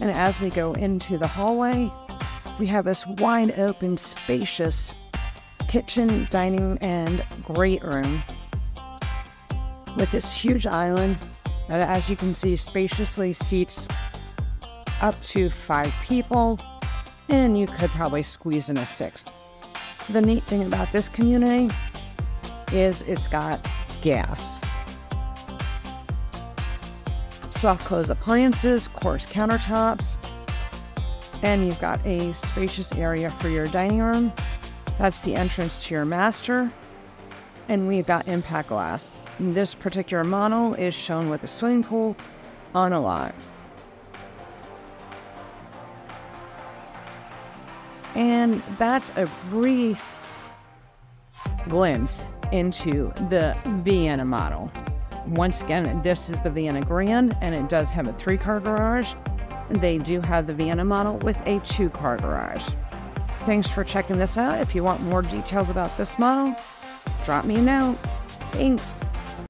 And as we go into the hallway, we have this wide open, spacious kitchen, dining, and great room with this huge island that, as you can see, spaciously seats up to 5 people, and you could probably squeeze in a 6th. The neat thing about this community is it's got gas. Soft close appliances, coarse countertops, and you've got a spacious area for your dining room. That's the entrance to your master, and we've got impact glass. This particular model is shown with a swimming pool on a lot. And that's a brief glimpse into the Vienna model. Once again, this is the Vienna Grande, and it does have a 3-car garage. They do have the Vienna model with a 2-car garage. Thanks for checking this out. If you want more details about this model, drop me a note. Thanks.